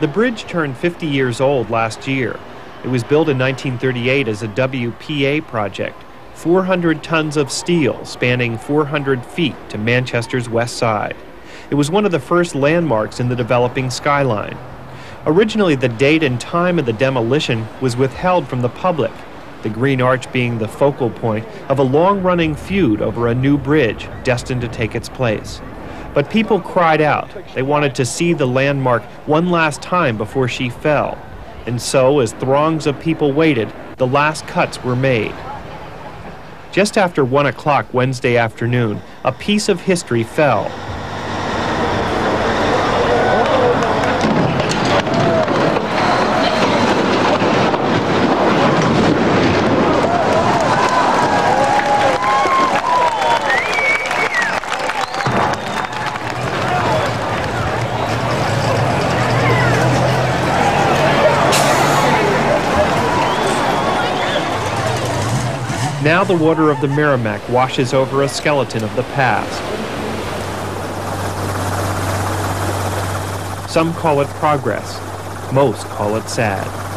The bridge turned 50 years old last year. It was built in 1938 as a WPA project, 400 tons of steel spanning 400 feet to Manchester's west side. It was one of the first landmarks in the developing skyline. Originally, the date and time of the demolition was withheld from the public, the Green Arch being the focal point of a long-running feud over a new bridge destined to take its place. But people cried out. They wanted to see the landmark one last time before she fell. And so, as throngs of people waited, the last cuts were made. Just after 1 o'clock Wednesday afternoon, a piece of history fell. Now the water of the Merrimack washes over a skeleton of the past. Some call it progress, most call it sad.